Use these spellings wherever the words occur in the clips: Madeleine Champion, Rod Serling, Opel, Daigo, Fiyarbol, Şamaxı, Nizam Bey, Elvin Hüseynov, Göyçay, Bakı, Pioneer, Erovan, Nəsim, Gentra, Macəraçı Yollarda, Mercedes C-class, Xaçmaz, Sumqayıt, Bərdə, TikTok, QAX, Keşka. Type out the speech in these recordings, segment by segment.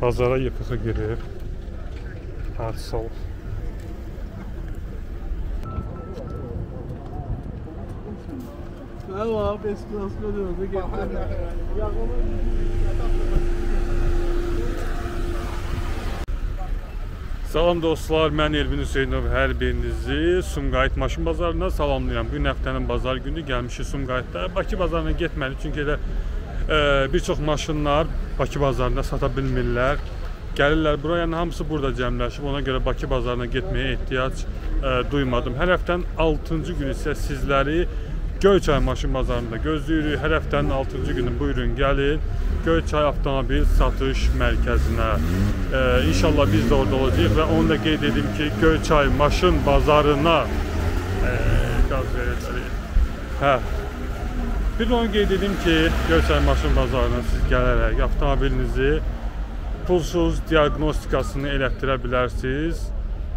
Pazara yıxığı girib. Hadisə olub. Hələ abi, S-class'da döndü, getdi. Yağılır. Salam dostlar, mən Elvin Hüseynov. Hər birinizi Sumqayıt maşın bazarına salamlayıram. Bu həftənin bazar günü gəlmişik Sumqayıtda. Bakı bazarına getməli, çünki elə bir çox maşınlar Bakı bazarında sata bilmirlər. Gəlirlər buraya, yəni hamısı burada cəmləşib. Ona görə Bakı bazarına getməyə ehtiyac duymadım. Hər həftənin 6-cı günü isə sizləri Göyçay maşın bazarında gözləyirik. Hər həftənin 6-cı günü buyurun gəlin Göyçay avtomobil satış mərkəzinə. İnşallah biz də orada olacağıq və onu da qeyd edim ki, Göyçay maşın bazarına bir də onu qeyd edim ki, Göyçay maşın bazarına siz gələrək avtomobilinizi pulsuz diaqnostikasını elətdirə bilərsiniz.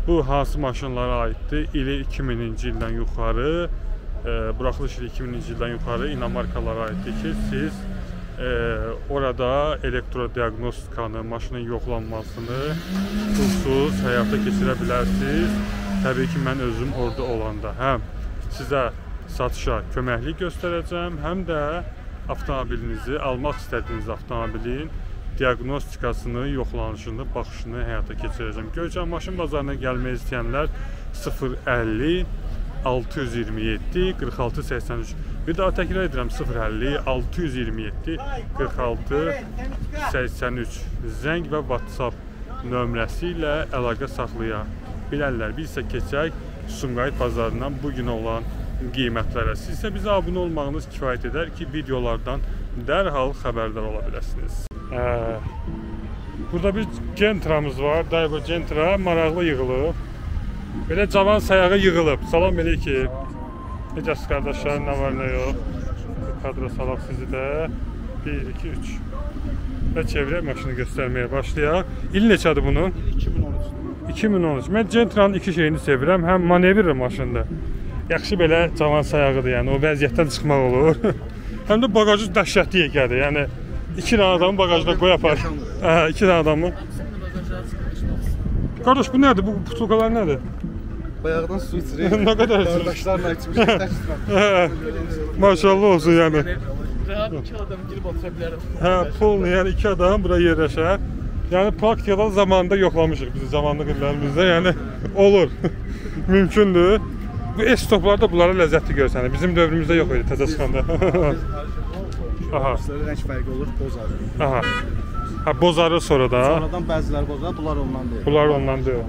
Bu hansı maşınlara aiddir? İli 2000-ci ildən yuxarı, buraxılış ili 2000-ci ildən yuxarı inamarkalara aiddir ki, siz orada elektrodiagnostikanı, maşının yoxlanmasını pulsuz həyata keçirə bilərsiniz. Təbii ki, mən özüm orada olanda həm sizə satışa köməklik göstərəcəm, həm də avtomobilinizi, almaq istədiyiniz avtomobilin diagnostikasını, yoxlanışını, baxışını həyata keçirəcəm. Göyçay maşın bazarına gəlmək istəyənlər 050-627-4683. Bir daha təkrar edirəm, 050-627-4683 zəng və WhatsApp nömrəsi ilə əlaqə saxlaya bilərlər. Biz isə keçək Sumqayıt bazarından bugün olan qiymətlərə. Siz isə bizə abunə olmağınız kifayət edər ki, videolardan dərhal xəbərdar ola biləsiniz. Burada bir Gentramız var, Daigo Gentra, maraqlı yığılıb. Belə cavan sayağı yığılıb. Salam əleyküm. Necəsiz qardaşlar, nə var, nə yox? Kadra salaq sizi də. 1, 2, 3. Və çevirək maşını göstərməyə başlayaq. İl neçədir bunun? İl 2013. 2013. Mən Gentranın iki şeyini sevirəm. Həm manevr maşında. Yaxşı belə cavan sayağıdır, yəni. O vəziyyətdən çıxmaq olur. Həm də bagajı dəhşətli yekədir. Yəni, iki dana adamı bagajda qoy apar. İki dana adamı. Qardaş, bu nədir? Bu butulqalar nədir? Bayağıdan su içirəyim. Nə qədər içirəyim? Qardaşlarla içmişəm, təşkiləm. Maşallah olsun, yəni. Rəhəm iki adam girib atıra bilərəm. Hə, pul, yəni iki adam bura yerləşər. Yəni, praktikadan zamanında yoxlamışıq bizi, zamanlı qillərimizdə. Yəni, olur, mümkündür. Bu S-toplarda bunlara ləzzətli görsən, bizim dövrümüzdə yox idi, təzə çıxanda. Rəng fərqi olur, boz arı. Hə, bozarır sonra da. Sonradan bəziləri bozarır, bunlar ondan deyil. Bunlar ondan deyil.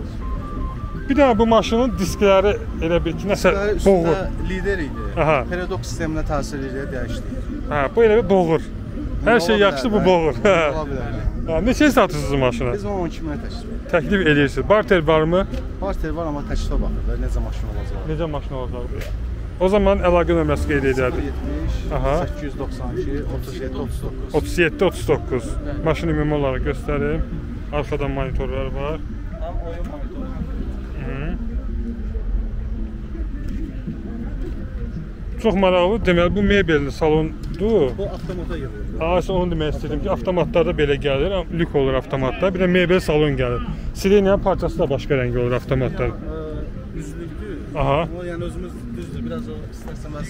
Bir dənə bu maşının diskləri elə bil ki, nəsə boğur. Üstündə lider idi. Peredox sisteminə təsir edir, dəyişdir. Hə, bu elə bir boğur. Hər şey yaxşı, bu boğur. Ola bilər. Neçəyə satırsınız maşını? Biz 12 minə təklif edirik. Təklif edirsiniz. Barter varmı? Barter var, amma təklifə baxırlar. Necə maşın olacaq? Necə maşın olacaq? O zaman əlaqə nömrəsi qeyd edərdik. 070-892-37-39. Maşını ümumi olaraq göstərim. Arxadan monitorlar var. Həm oyun monitorlar. Çox maraqlı. Deməli, bu mebelli salondur. Bu avtomata gəlir. Aşağı onu demək istəyirdim ki, avtomatlarda belə gəlir. Lük olur avtomatlar. Bir də mebel salon gəlir. Silinyanın parçası da başqa rəngi olur avtomatlarda. Üzlüktür. O, yəni özümüz düzdür, biraz o istərsəməz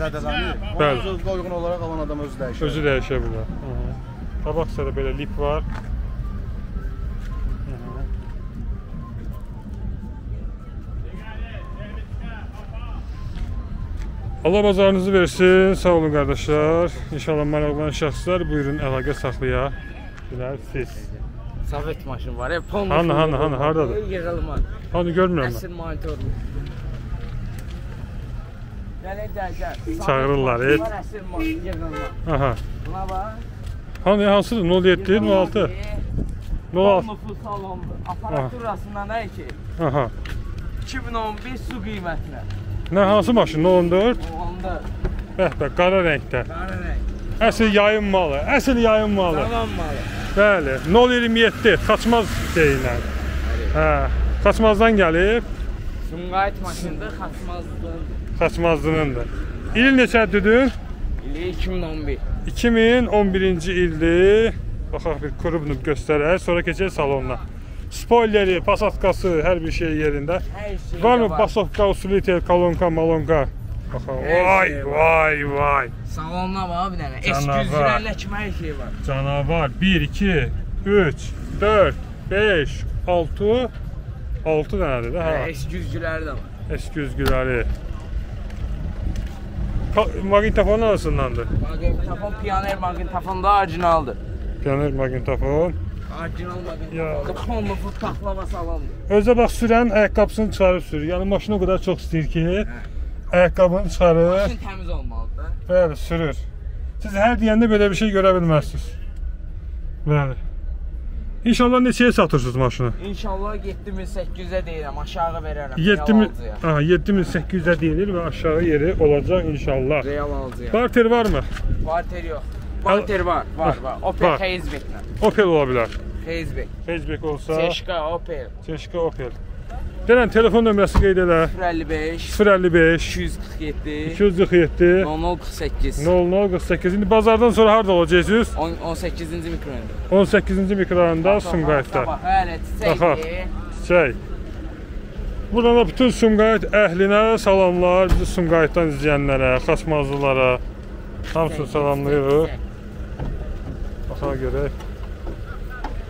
zədələnir. Onun özü uyğun olaraq alan adam özü dəyişir. Özü dəyişir bura. Qabaqsa da belə lip var. Allah bazarınızı versin, sağ olun qardaşlar. İnşallah maraqlanan şəxslər buyurun əlaqə saxlaya bilərsiniz. Sovet maşın var, Apple maşın var. Hanı, haradadır? Yığılma. Hanı görmürəm mən. Əsr monitorum. Gəl. Çağırırlar, et. Bunlar əsr maşın, yığılma. Buna bax. Hanı, hansıdır? 07, 06. 06. Nüfus salondur. Aparaturasından nə ki? 2015 su qiymətinə. Nə, hansı maşın? 014? 014. Bəh, qara rəngdə. Qara rəng. Əsr yayın malı, əsr yayın malı. Zaman malı. Bəli, 027, Xaçmaz deyilən. Xaçmazdan gəlib. Sumqayıt maşındır, Xaçmazdınındır. Xaçmazdınındır. İl neçədir? İli 2011. 2011-ci ildir. Baxaq bir klubunu göstərək, sonra keçək salonuna. Spoileri, pasatkası, hər bir şey yerində. Var mı basovka, usuliter, kolonka, malonka? Vay, vay, vay. Salonuna var bir dənə. S-150 kimi hər şey var. Canavar. 1, 2, 3, 4, 5, 6. 6 dənədir də, hə? S-100-ləri də var. S-100-ləri. Magnetofon arasındandır? Magnetofon, Pioneer magnetofon da orijinaldır. Pioneer magnetofon. Orijinal magnetofon. 40 onlu fut taxlava salamdır. Özə bax, sürən ayaqqabısını çıxarıb sürür. Yəni, maşını o qədər çox istəyir ki, ayaqqabını çıxarır. Maşın təmiz olmalıdır da. Bəli, sürür. Siz hər deyəndə belə bir şey görə bilməzsiniz. Bəli. İnşallah neçəyə satırsınız maşını? İnşallah 7800-ə deyirəm, aşağı verərəm, real alıcıya. 7800-ə deyilir və aşağı yeri olacaq inşallah. Real alıcıya. Barter var mı? Barter yox. Barter var, var. Opel Hazback'la. Opel ola bilər. Hazback. Hazback olsa... Keşka, Opel. Keşka, Opel. Denən, telefon nömrəsi qeyd elə. 055 247 0048 0048. İndi bazardan sonra harada olacaqsınız? 18-ci mikroyanda. 18-ci mikroyanda Sumqayıtda. Hələ, çiçəkdir. Çiçək. Buradan da bütün Sumqayıt əhlinə salamlar, bizi Sumqayıtdan izləyənlərə, xaçmazlılara. Hamısını salamlayırıq. Baxana görək.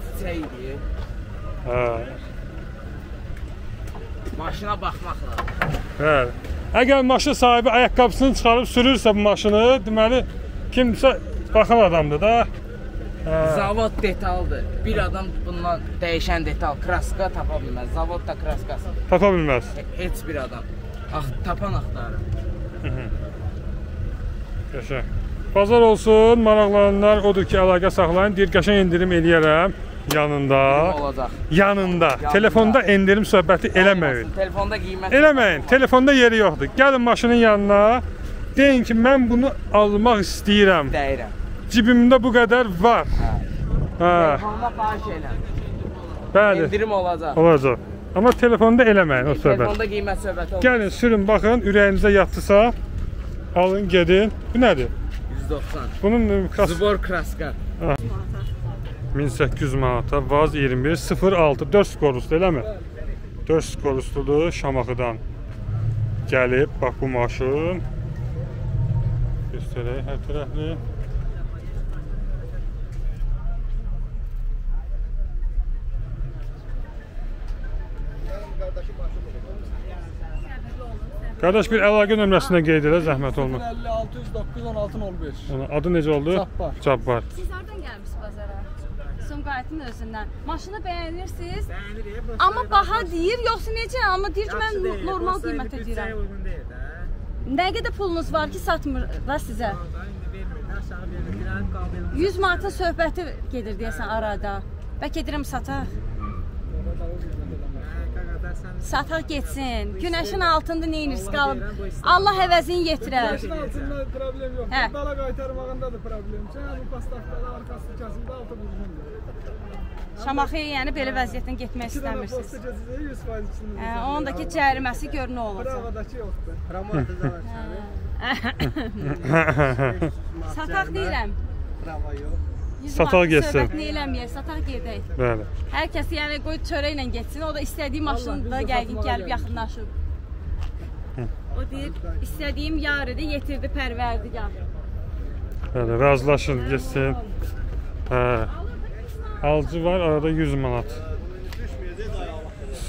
Çiçəkdir. Hə. Maşına baxmaq lazım. Əgər maşın sahibi ayaqqabısını çıxarıb sürürsə bu maşını, deməli, kimsə baxan adamdır da. Zavod detaldır. Bir adam bundan dəyişən detal, kraska tapa bilməz. Zavod da kraskası. Tapa bilməz. Heç bir adam. Tapan axtarır. Qəşək. Bazar olsun, maraqlananlar odur ki, əlaqə saxlayın. Deyir, qəşən indirim eləyərəm. Yanında, telefonda endirim söhbəti eləməyin. Eləməyin, telefonda yeri yoxdur. Gəlin maşının yanına, deyin ki, mən bunu almaq istəyirəm. Cibimdə bu qədər var. Telefonda xahiş eləməyin. Endirim olacaq. Amma telefonda eləməyin o söhbət. Gəlin, sürün, baxın, ürəyinizə yatısa, alın, gedin. Bu nədir? 190. Zbor kraska. 1800 manata, vaz 21, 06, 4 skorusudur, elə mi? 4 skorusudur, Şamaxıdan gəlib, bax bu maşın. Göstərək hər tərəfli. Qardaş, bir əlaqə nömrəsində qeyd elə, zəhmət olmaq. 056-109-16-05. Adı necə oldu? Cabbar. Cabbar. Siz oradan gəlmişsiniz bazara? Sumqayıtın özündən. Maşını bəyənirsiniz, amma baha deyir, yoxsa necə? Amma deyir ki, mən normal qiymət edirəm. Nə qədər pulunuz var ki, satmırlar sizə? 100 manatın söhbəti gedir deyəsən arada. Bəlkə edirəm sataq. Sataq getsin. Günəşin altında neyiniz qalıb? Allah əvəzini yetirər. Günəşin altında problem yoxdur. Dala qaytarmağında da problem. Cənəli pastaqdala arxası kəsində altı bulunur. Şamaxıya yəni belə vəziyyətdən getmək istəmirsiniz. Ondakı cəriməsi gör nə olacaq. Pravadakı yoxdur. Pramadakı. Sataq deyirəm. Prava yox. Sataq getsin. Söhbət nə eləməyək, sataq gedək. Bəli. Hər kəsi yəni qoy çörə ilə getsin, o da istədiyi maşını da gəlib yaxınlaşıb. O deyir, istədiyim yar idi, yetirdi, pərverdi yar. Bəli, razılaşın, getsin. Alıcı var, arada 100 manat.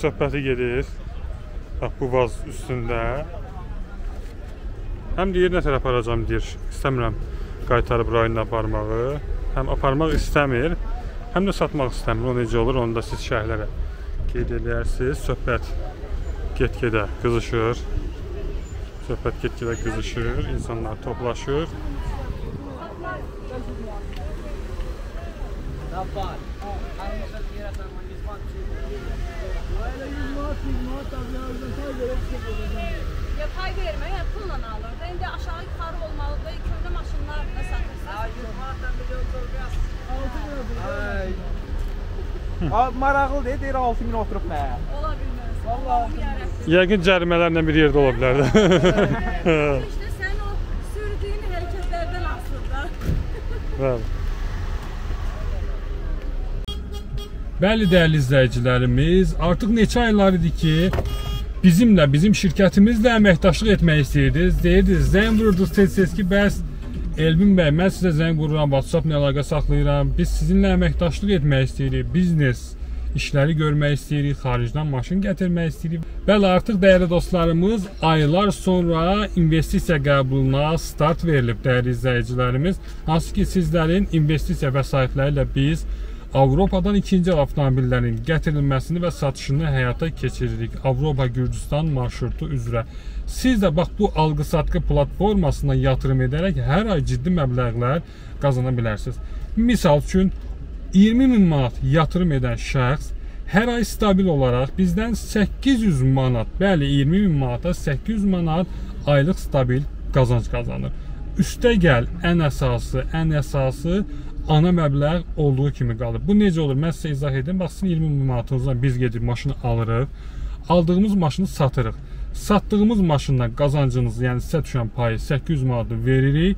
Söhbəti gedir. Bax, bu vaz üstündə. Həm deyir, nə tərəf aparacam deyir. İstəmirəm qaytarıb rayonuna aparmağı. Həm aparmaq istəmir, həm də satmaq istəmir. O necə olur, onu da siz şəhərlərə qeyd edərsiniz. Söhbət get-gedə qızışır. Söhbət get-gedə qızışır, insanlar toplaşır. Ya pay vermək, yəni pulla alır da, indi aşağı yuxarı olmalı da, köhnə maşınlar da satırsınız. Maraqlı deyir, 6 min oturub mənə. Ola bilməz. Yəqin cərimələrlə bir yerdə ola bilər. Sən o sürdüyün hərəkətlərdən asılır da. Bəli. Bəli değerli izleyicilerimiz, artık neçə aylar idi ki bizimle, bizim şirketimizle əməkdaşlıq etmək istəyirdiniz. Deyirdiniz, zəng vururdunuz tez-tez ki, bəs Elvin bəy, mən sizə zəng vururam, WhatsApp ilə əlaqə saxlayıram. Biz sizinlə əməkdaşlıq etmək istəyirik, biznes işləri görmək istəyirik, xaricdən maşın gətirmək istəyirik. Bəli, artıq dəyərli dostlarımız, aylar sonra investisiya qəbuluna start verilib dəyərli izləyicilərimiz. Hansı ki, sizlərin investisiya vəsaitləri ilə biz Avropadan ikinci el avtomobillərin gətirilməsini və satışını həyata keçiririk. Avropa-Gürcüstan marşrutu üzrə. Siz də bax bu alqı-satqı platformasına yatırım edərək hər ay ciddi məbləğlər qazana bilərsiniz. Misal üçün 20.000 manat yatırım edən şəxs hər ay stabil olaraq bizdən 800 manat, bəli 20.000 manata 800 manat aylıq stabil qazanc qazanır. Üstə gəl ən əsası ana məbləğ olduğu kimi qalır. Bu necə olur? Mən sizə izah edeyim. Bax, sizin 20.000 manatınızdan biz gedib maşını alırıq. Aldığımız maşını satırıq. Satdığımız maşından qazancınızı, yəni sizə düşən payı 800 manatı veririk.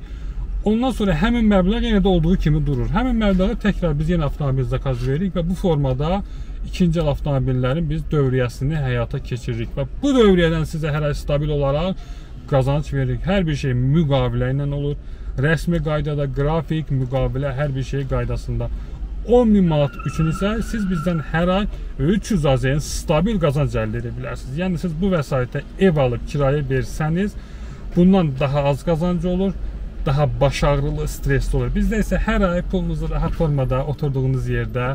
Ondan sonra həmin məbləğ yenə də olduğu kimi durur. Həmin məbləği təkrar biz yenə avtomobil zakaz veririk və bu formada ikinci el avtomobillərin biz dövriyyəsini həyata keçiririk. Və bu dövriyyədən sizə hər ay stabil olaraq qazanc veririk. Hər bir şey müqavilə ilə olur. Rəsmi qaydada, qrafik, müqavilə, hər bir şey qaydasında. 10.000 manat üçün isə siz bizdən hər ay 300 AZN stabil qazanc əldə edə bilərsiniz. Yəni siz bu vəsaitə ev alıb kiraya versəniz, bundan daha az qazancı olur, daha başarılı, stresli olur. Bizdə isə hər ay pulunuzu rahat formada, oturduğunuz yerdə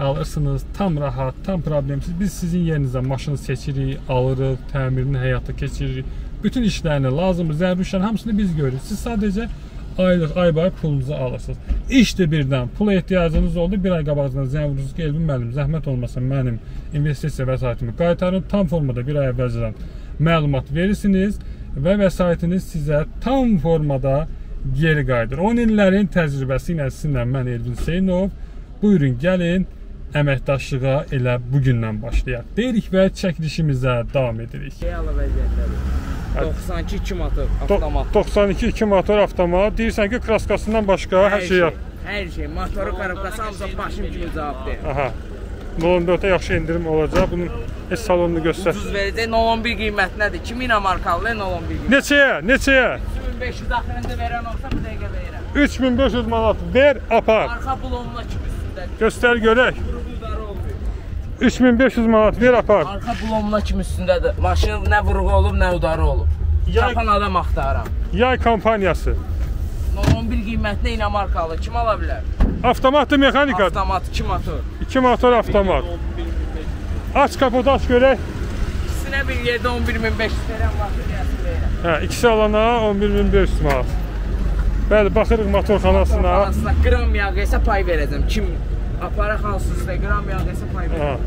alırsınız, tam rahat, tam problemsiz. Biz sizin yerinizə maşını seçirik, alırıq, təmirini həyata keçiririk. Bütün işlərini, lazımdır, zəruri işlərini hamısını biz görürük. Siz sadəcə aylıq, ay-bay pulunuzu alırsınız. İşdə birdən pula ehtiyacınız oldu, bir ay qabağından zəng vurursunuz ki, Elvin müəllim, zəhmət olmasa mənim investisiya vəsaitimi qaytarın. Tam formada bir ay əvvəlcədən məlumat verirsiniz və vəsaitiniz sizə tam formada geri qayıdır. 10 illərin təcrübəsi ilə sizinlə mən Elvin Hüseynov. Buyurun, gəlin, əməkdaşlığa elə bugündən başlayaq deyirik və çəkilişimizə davam edirik. 92-2 motor avtomat. 92-2 motor avtomat. Deyirsən ki, kraskasından başqa hər şey yap. Hər şey, motoru, karabkası, hamıza başım kimi cavab deyir. Aha. 0.14'e yaxşı indirim olacaq. Bunun eş salonunu göstər. Ucuz verəcək. 0.11 qiymətinədir. 2000 markalı 0.11 qiymətinədir. Neçəyə? 3500 axırında verən olsa bir dəqiqə verirəm. 3500 manat ver, apar. Arxa blonuna kimi üstündədir. Göstər görək. 3500 manat ver, apar. Arxa blomuna kimi üstündədir. Maşın nə vuruğu olub, nə udarı olub. Yapan adam axtarıram. Yay kompaniyası. 0.11 qiymətinə ilə markalı. Kim ala bilər? Avtomatlı mexanika. Avtomat, 2 motor. 2 motor avtomat. Aç kapotu, aç görək. İkisinə bir yerdə 11.500 verən vaxtı gəlsin deyirəm. Hə, ikisi alana 11.500 manat. Bəli, baxırıq motorxanasına. Motorxanasına qram yağı isə pay verəcəm. Kim? Aparaq hansı üstə, qram yağı isə pay verəcəm.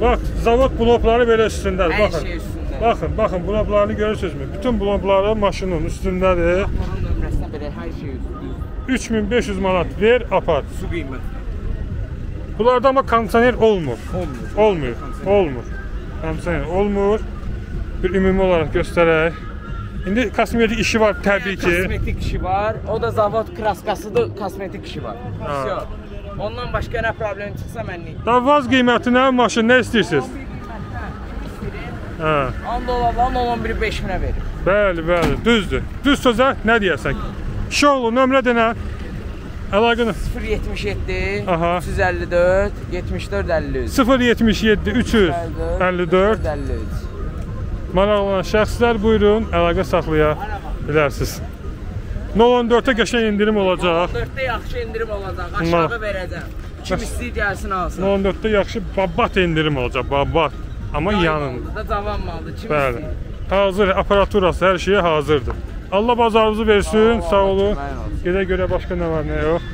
Bax, zavod blokları belə üstündədir. Hər şey üstündədir. Baxın, baxın, bloklarını görürsünüzmü? Bütün blokları maşının üstündədir. Aparın növrəsinə belə hər şey üstündədir. 3500 manat ver, apar. Su qiyməti. Bunlarda amma kondisioner olmur. Olmur. Kondisioner olmur. Bir ümumi olaraq göstərək. İndi kosmetik işi var təbii ki. Kosmetik işi var. O da zavod kraskasıdır, kosmetik işi var. Ondan başqa nə problem çıxsa mənlik. Davaz qiymətinə maşın nə istəyirsiniz? 11 qiymətdən. 10 dolarların 11-i 5000-ə verir. Bəli, bəli, düzdür. Düz sözə nə deyəsən? Kişi oğlu, nömrə də nə? Əlaqını. 077 354 74 53. 077 354 53. Maraqlanan şəxslər buyurun, əlaqə saxlaya bilərsiniz. 0.14'e geçen indirim olacaq. 0.14'te yaxşı indirim olacaq. Aşağı verəcəm. Kim istəyir gəlsin alsın. 0.14'te yaxşı babat indirim olacaq. Babat. Amma yanında da cavanmalıdır. Kim istəyir? Hazır. Aparaturası hər şeyə hazırdır. Allah bazarımızı versin. Sağ olun. Gedə görə başqa nə var, nə yox.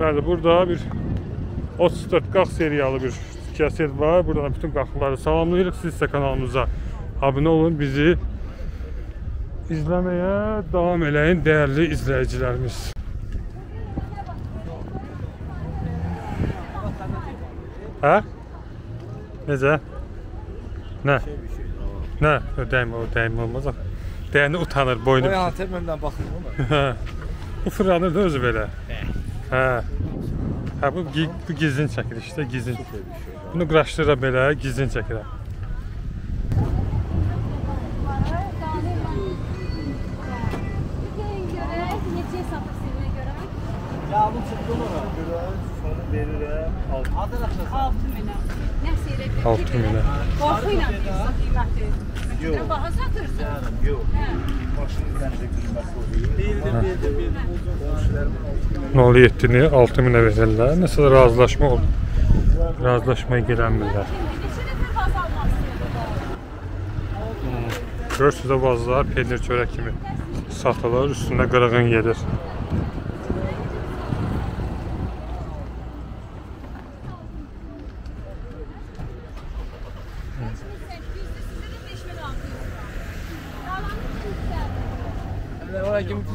Bəli, burada bir 34 qax seriyalı bir kaset var. Buradan bütün qaxları salamlayırıq. Siz isə kanalımıza abunə olun. Bizi izləməyə davam eləyin dəyərli izləyicilərimiz. Hə? Necə? Nə? Nə? Dəyim olmaz. Dəyəni utanır, boynu. Boyan tepməmdən baxılır. Bu fırlanır da özü belə. Hə. Hə, bu gizlin çəkilir işte, gizlin. Bunu qıraşdırıra belə, gizlin çəkirəm. Yağlı çıxdım ona görə, sonu verirəm 6 minə. Nəsə elə bir 6 minə. Qorxu ilə bir qiyməti. Yox. Baha satırsan. Yox. Başın üzərində qiyməti oluyor. Bildim. 07-ni 6 minə verirlər. Nəsə razılaşma oldu. Razılaşmaya gələnmirlər. Görürsünüz o bazılar peynir çörək kimi satılır. Üstündə qırığın gelir.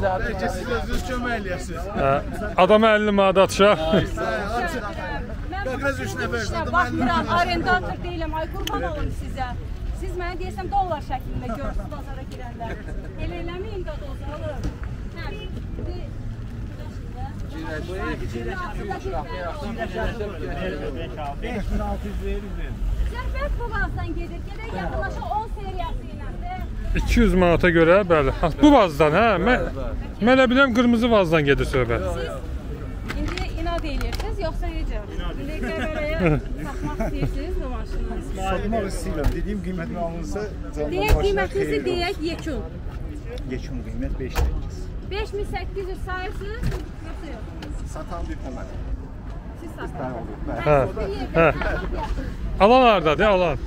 Bəlkə siz özünüz kömək eləyəsiniz. Adama 50 manat atışaq. Bəqəz 3 nəfər. Baxmıram, arrendator deyiləm, ay qurban olun sizə. Siz mənə deyəsəm dollar şəklində görsünüz bazara girəndə. Elə eləməyin də dollar. Hə, indi Zərbət Qovazdan gedir, gedək yaxınlaşa 10 seriyası ilə. 200 manata görə, bəli. Bu vazdan, hə? Mən elə biləm, qırmızı vazdan gedir söhbət. Siz indi inad eləyirsiniz, yoxsa necə? İndi qəbərəyə satmaq istəyirsiniz bu maşını? Satmaq istəyirəm, dediyim qiymətini alınsa... Deyək, qiymətinizi deyək, yekun. Yekun qiymət 5-8. 5800 sayırsınız, yoxsa yox? Satan bir təməli. Siz satan olur. Hə, alan haradadır, alan?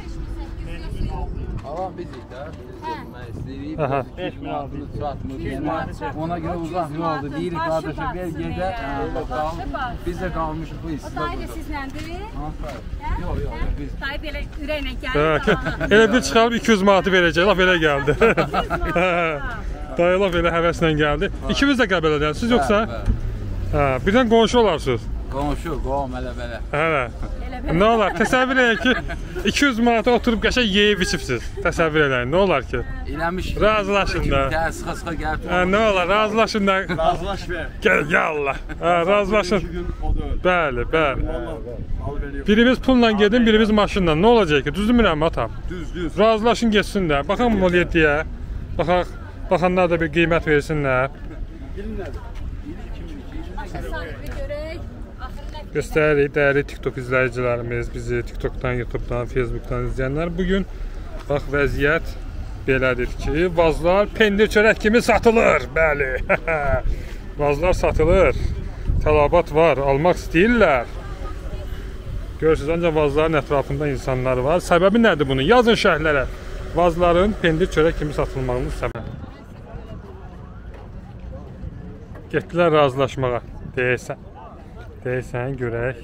Alan bizik də, mən istəyirik, 5 minat, 3 minat, ona görə uzaq yoldur, deyirik, qardaşı, gəl, gəl, biz də qalmışıq, bu istəyir. O dayı sizləndir? Yox, biz. Dayı belə ürəklə gəlir. Elə bir çıxalım, 200 manatı verəcək, laf elə gəldi. Dayı laf elə həvəslə gəldi. İkimiz də qəbələdəmsiniz, yoxsa? Birdən qonşu olarsınız. Qonşu, qom, elə belə. Nə olar? Təsəvvür edək ki, 200 manata oturub qəşək yeyib içibsiz. Təsəvvür edək, nə olar ki? İləmişik. Razılaşın da. Sıxa-sıxa gəlib durur. Nə olar? Razılaşın da. Razılaş ver. Gəl, Allah. Razılaşın. Bəli, bəli. Birimiz pulla gedin, birimiz maşınla. Nə olacaq ki? Düzdürmürəm, atam. Düz. Razılaşın geçsin də. Baxaq mol yediyə. Baxaq, baxanlar da bir qiymət versinlər. Bilin nədir? Göstəririk, dəyəri TikTok izləyicilərimiz, bizi TikTokdan, YouTubedan, Facebookdan izləyənlər. Bugün, bax, vəziyyət belədir ki, vazlar pendir çörək kimi satılır, bəli. Vazlar satılır, tələbat var, almaq istəyirlər. Görürsünüz, ancaq vazların ətrafında insanlar var. Səbəbi nədir bunun? Yazın şərhlərə. Vazların pendir çörək kimi satılmağının səbəbi. Getdilər razılaşmağa, deyəsən. Deyəsən, görək.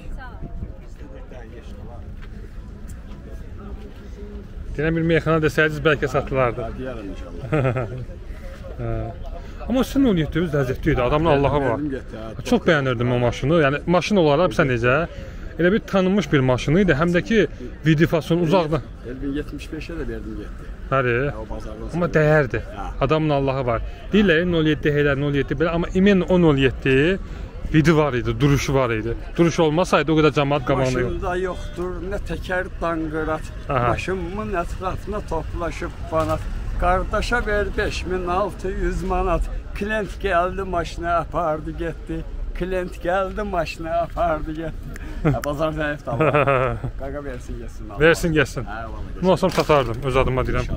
Deyilən bir meyxana desəyidiz, bəlkə satılardı. Amma sən onu yetdiyiniz ləzzətli idi, adamın Allaha var. Çox bəyənirdim o maşını, yəni maşın olaraq sən necə? Elə bir tanınmış bir maşını idi, həm də ki, vidifasyon uzaqdan. Elvin 75-ə də verdim, getdi. Bəli, amma dəyərdi, adamın Allaha var. Deyirlər, 07, heylər 07, belə, amma imen 10-07. Vidi var idi, duruşu var idi. Duruş olmasaydı o qədər cəmat qamanı yox. Maşında yoxdur, nə təkər danqırat. Maşımın ətrafına toplaşıb fanat. Qardaşa ver 5600 manat. Klient gəldi, maşına apardı, getdi. Klient gəldi, maşına apardı, getdi. Bazar zəif tamam. Qaqa versin, gəlsin. Versin, gəlsin. Bunu olsam satardım, öz adıma deyirəm.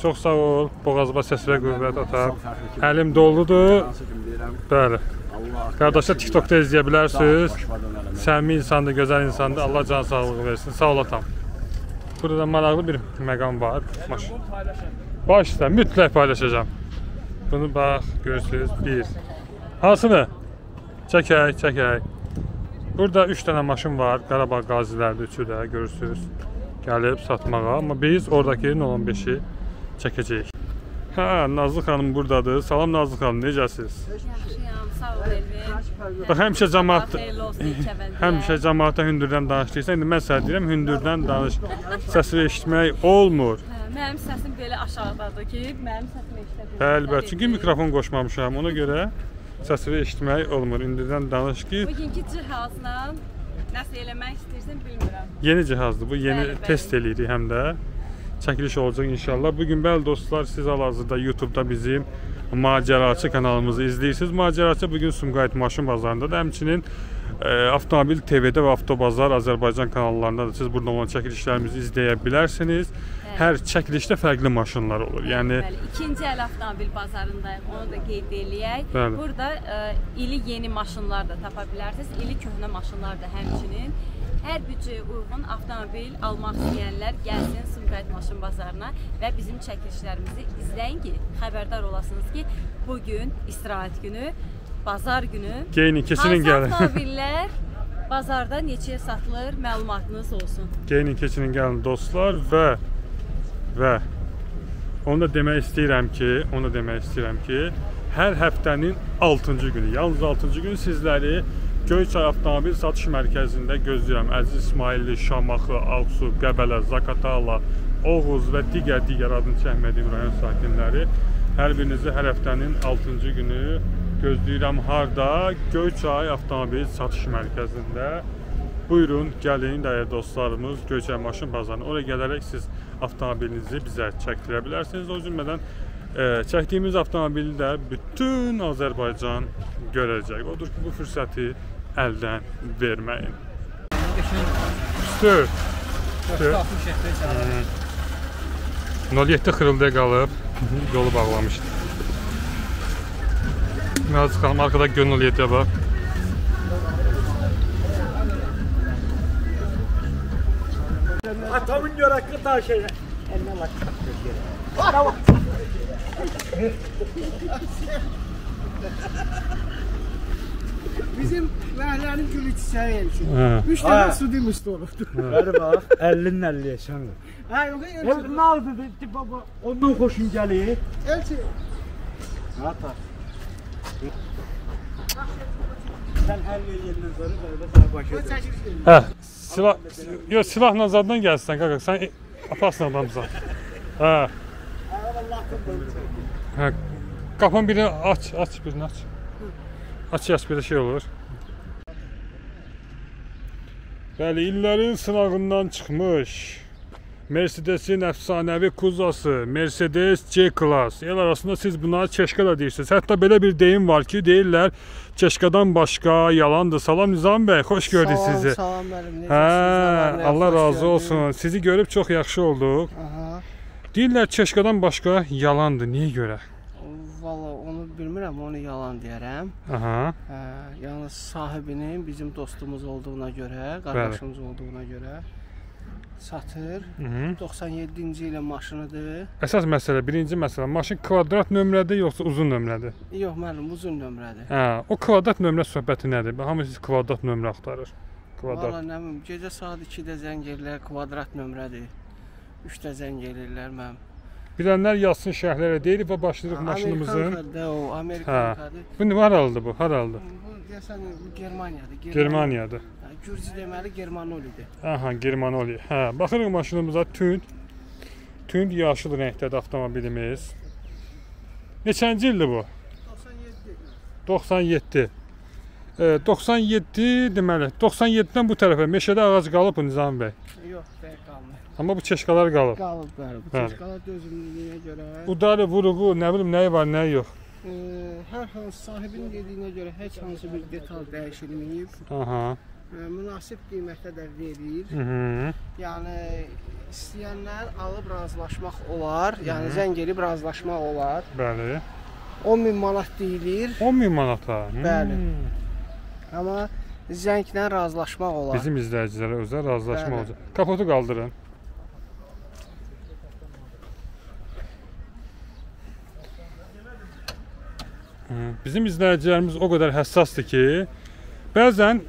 Çox sağ ol, boğazıma səsvə qüvvət atar. Əlim doludur. Bəli. Qardaşlar, TikTok'da izləyə bilərsiniz. Səmimi insandır, gözəl insandır. Allah can sağlığı versin. Sağ ol, atam. Burada da maraqlı bir məqam var. Başla, mütləq paylaşacağım. Bunu bax, görürsünüz. Bir. Hansını? Çəkək, çəkək. Burada 3 dənə maşın var. Qarabağ qazilərdir, üçü də görürsünüz. Gəlib satmağa. Amma biz oradakı 0.15-i çəkəcəyik. Hə, Nazlı xanım buradadır. Salam Nazlı xanım, necəsiniz? Yaxşıyam, sağ ol Elvin. Həmişə cəmaatda hündürdən danışdıysan, indi mən sənə deyirəm, hündürdən danış. Səsini eşitmək olmur. Mənim səsim belə aşağıdadır ki, mənim səsimi eşitə bilirəm. Əlbəttə, çünki mikrofon qoşmamışam, ona görə səsini eşitmək olmur. İndidən danış ki... Bugünkü cihazla nəsə eləmək istəyirsən, bilmirəm. Yeni cihazdır bu, yeni bəli, test eləyirik həm də. Çəkiliş olacaq inşallah. Bugün bəli dostlar, siz hal-hazırda YouTube'da bizim maceraçı kanalımızı izləyirsiniz. Maceraçı bugün Sumqayıt Maşın Bazarında da, həmçinin Avtomobil TV'de ve Avtobazar Azərbaycan kanallarında da siz burada olan çəkilişlərimizi izləyə bilərsiniz. Hər çəkilişdə fərqli maşınlar olur. Yəni ikinci el avtomobil bazarındayım, onu da qeyd eləyək. Burada ili yeni maşınlar da tapa bilərsiniz, ili köhnə maşınlar da həmçinin. Hər büdcəyə uyğun avtomobil almaq istəyənlər gəlsin Sumqayıt Maşın Bazarına və bizim çəkilişlərimizi izləyin ki, xəbərdar olasınız ki, bugün istirahət günü, bazar günü. Geyinin, kesinin gəlin. Avtomobillər bazarda neçəyə satılır, məlumatınız olsun. Geyinin, kesinin gəlin dostlar və onu da demək istəyirəm ki, hər həftənin 6-cı günü, yalnız 6-cı günü sizləri Göyçay Avtomobil Satış Mərkəzində gözləyirəm. Əziz İsmailli, Şamaxı, Ağsu, Qəbələ, Zakatala, Oğuz və digər adını çəkmədiyim rayon sakinləri. Hər birinizi hər həftənin 6-cı günü gözləyirəm. Harda? Göyçay Avtomobil Satış Mərkəzində. Buyurun, gəlin dəyərli dostlarımız Göyçay Maşın Bazarına. Oraya gələrək siz avtomobilinizi bizə çəkdirə bilərsiniz. O cümlədən çəkdiyimiz avtomobili də bütün Azərbaycan görəcək. Odur ki, bu fürsəti əldən verməyin. Üstü. 07 xırıldaya qalıb, yolu bağlamışdı. Mən çıxalım, arkada gönül 07-yə bax. Atamın yoraklı taşıya. Elmə lak taşıya. Araba! Bizim məhlənin gülü çiçəyi yemişim. 3 dənə su demişdi onu. Bəli bax, 50-nin 50 yaşanır. Hə, yox, elçi. Nə aldı, baba, ondan xoşun gəlir. Elçi. Nə atar? Sən 50 yerindən sonra qarıda sənə başa edir. Hə, silahla zaddan gəlsən, qaqa, sən atasın adamsan. Hə. Hə, qapan birini aç, aç. Açıq-açıq belə şey olur. Bəli, illərin sınağından çıxmış Mercedesin əfsanəvi kuzası Mercedes C-class. El arasında siz buna keşka da deyirsiniz. Hətta belə bir deyim var ki, deyirlər keşkadan başqa yalandır. Salam Nizam Bey, xoş gördük sizi. Salam mənim, necəsiniz? Allah razı olsun. Sizi görüb çox yaxşı olduq. Deyirlər keşkadan başqa yalandır. Niyə görə? Valla onu bilmirəm, onu yalan deyərəm. Yalnız sahibinin bizim dostumuz olduğuna görə, qardaşımız olduğuna görə satır. 97-ci ilə maşınıdır. Əsas məsələ, birinci məsələ, maşın kvadrat nömrədir yoxsa uzun nömrədir? Yox, mənim uzun nömrədir. O kvadrat nömrə söhbəti nədir? Hamı siz kvadrat nömrə axtarır. Valla nə bilməm, gecə saat 2-də zəng edirlər, kvadrat nömrədir. 3-də zəng edirlər mənim. Bilənlər yazsın şərhlərə deyirik və başlayırıq maşınımızın. Amerikankadır o, Amerikankadır. Bu haralıdır bu, haralıdır? Bu, deyəsən, Germaniyadır. Germaniyadır. Gürcü deməli, Germanolidir. Aha, Germanoli. Baxırıq maşınımıza tünd yaşıl rəngdədir avtomobilimiz. Neçənci ildir bu? 97. 97 deməli, 97-dən bu tərəfə meşədə ağac qalıb bu Nizam bəy? Yox, bəy qalmır. Amma bu keşkalar qalıb. Qalıb, bəli. Bu keşkalar dözümlülüyə görə. Udarı, vuruğu, nə bilim, nəyi var, nəyi yox? Hər hansı sahibinin dediyinə görə heç hansı bir detal dəyişilməyib. Münasib qiymətə də verir. Yəni, istəyənlər alıb razılaşmaq olar. Yəni, zəng elib razılaşmaq olar. Bəli. 10.000 manat deyilir. 10.000 manata? Bəli. Amma zənglə razılaşmaq olar. Bizim izləyicilərə özəl razılaşmaq olacaq. Kapotu qaldırın. Bizim izləyicilərimiz o qədər həssasdır ki, bəzən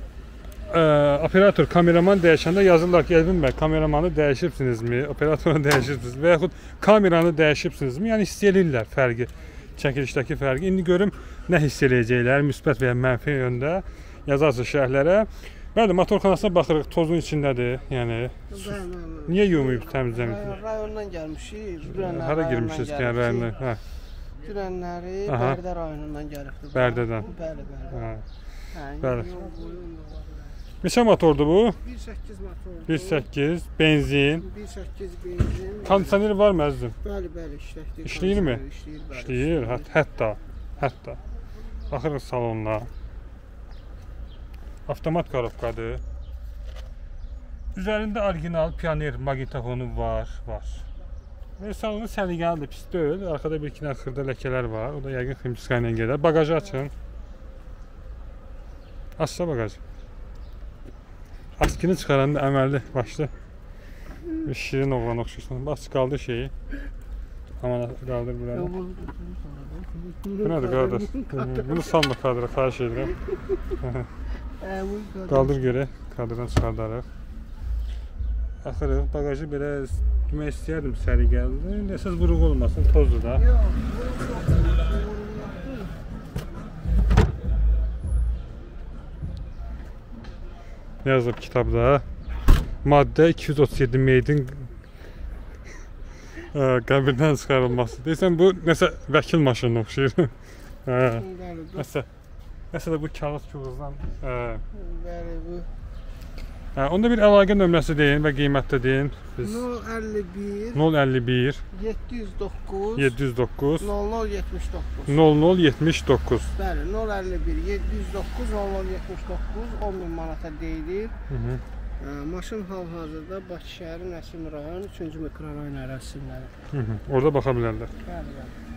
operator, kameraman dəyişəndə yazırlar ki, Elvin bəy, kameramanı dəyişibsinizmi, operatoru dəyişibsinizmi və yaxud kameranı dəyişibsinizmi? Yəni, hiss eləyirlər fərqi, çəkilişdəki fərqi. İndi görüm, nə hiss eləyəcəklər, müsbət və ya mənfi yöndə yazarsın şərhlərə. Bəli, motorxanasına baxırıq, tozun içindədir, yəni, niyə yumuyub təmizləməkdir? Rayondan gəlmişik, rayondan gəlmişik. Sürənləri Bərdə rayonundan gəlibdir. Bərdədən. Bəli, bəli. Bəli. Neçə motordur bu? 1.8 motordur. 1.8 benzin. 1.8 benzin. Kondisioner var mı əzizim? Bəli, bəli, işləyir. İşləyirmi? İşləyir, bəli. İşləyir, hətta. Baxırıq salonuna. Avtomat korobkadır. Üzərində orijinal Pioneer magnetofonu var. Ve salonu səliqəlidir, pis deyil. Arkada bir-iki dənə xırda ləkələr var. O da yəqin ximçiska ilə gedər. Bagajı açın. Açsa bagajı. Askını çıxaranda əməlli başlı bir şirin oğlan oxşuyursan. Bax qaldı şeyi. Aman qaldır buranı. Bu nədir qardaş? Bunu salma kadra, xahiş edirəm. Qaldır görək, kadrdan çıxardarıq. Axırıq, bagajı belə demək istəyərdim səliqəli. Nəsəz vuruq olmasın, tozdur da. Yazılıb kitabda maddə 237 meydin qəbirdən çıxarılması. Deyirsən bu nəsə vəkil maşınına oxşayır. Nəsə də bu kağız kürüzdən. Onda bir əlaqə nömrəsi deyin və qiymətdə deyin. 051 709 0079 0079. Bəli, 051 709 0079 10.000 manata deyilir. Maşın hal-hazırda Bakı şəhəri Nəsim rayon 3-cü mikrorayon ərazisindədir. Orada baxa bilərlər. Bəli, bəli.